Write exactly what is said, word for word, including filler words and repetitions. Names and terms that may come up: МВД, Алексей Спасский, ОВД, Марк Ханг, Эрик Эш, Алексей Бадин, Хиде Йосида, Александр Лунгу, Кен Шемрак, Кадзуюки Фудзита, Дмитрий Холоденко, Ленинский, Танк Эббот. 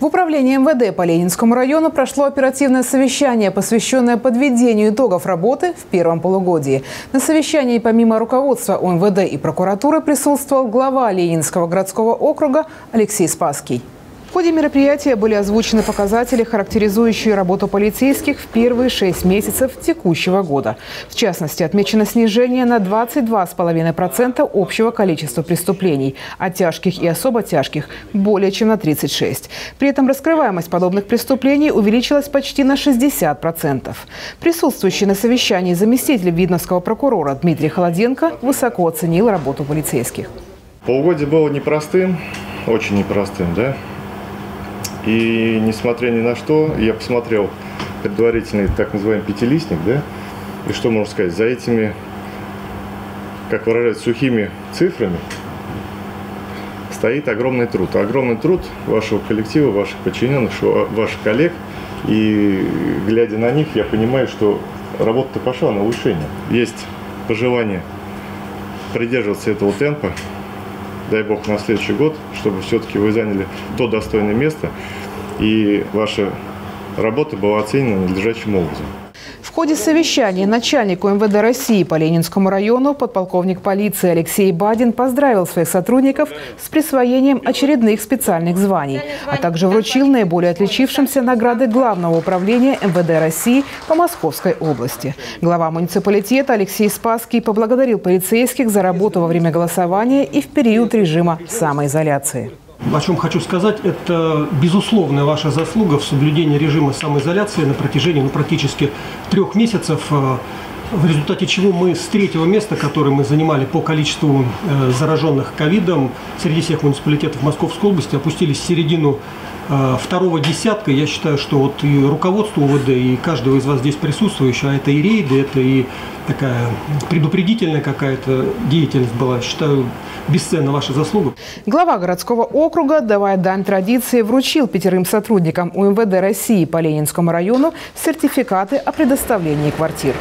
В управлении эм вэ дэ по Ленинскому району прошло оперативное совещание, посвященное подведению итогов работы в первом полугодии. На совещании помимо руководства эм вэ дэ и прокуратуры присутствовал глава Ленинского городского округа Алексей Спасский. В ходе мероприятия были озвучены показатели, характеризующие работу полицейских в первые шесть месяцев текущего года. В частности, отмечено снижение на двадцать два и пять десятых процента общего количества преступлений, а тяжких и особо тяжких – более чем на тридцать шесть процентов. При этом раскрываемость подобных преступлений увеличилась почти на шестьдесят процентов. Присутствующий на совещании заместитель видновского прокурора Дмитрий Холоденко высоко оценил работу полицейских. Полугодие было непростым, очень непростым, да? И несмотря ни на что, я посмотрел предварительный так называемый пятилистник, да, и что можно сказать, за этими, как выражают, сухими цифрами стоит огромный труд. Огромный труд вашего коллектива, ваших подчиненных, ваших коллег. И глядя на них, я понимаю, что работа-то пошла на улучшение. Есть пожелание придерживаться этого темпа. Дай бог на следующий год, чтобы все-таки вы заняли то достойное место и ваша работа была оценена надлежащим образом. В ходе совещания начальнику эм вэ дэ России по Ленинскому району подполковник полиции Алексей Бадин поздравил своих сотрудников с присвоением очередных специальных званий, а также вручил наиболее отличившимся награды Главного управления эм вэ дэ России по Московской области. Глава муниципалитета Алексей Спасский поблагодарил полицейских за работу во время голосования и в период режима самоизоляции. О чем хочу сказать, это безусловная ваша заслуга в соблюдении режима самоизоляции на протяжении ну, практически трех месяцев, в результате чего мы с третьего места, которое мы занимали по количеству зараженных ковидом среди всех муниципалитетов Московской области, опустились в середину второго десятка. Я считаю, что вот и руководство ОВД, и каждого из вас здесь присутствующего, а это и рейды, это и такая предупредительная какая-то деятельность была, считаю, бесценна ваша заслуга. Глава городского округа, давая дань традиции, вручил пятерым сотрудникам у эм вэ дэ России по Ленинскому району сертификаты о предоставлении квартир.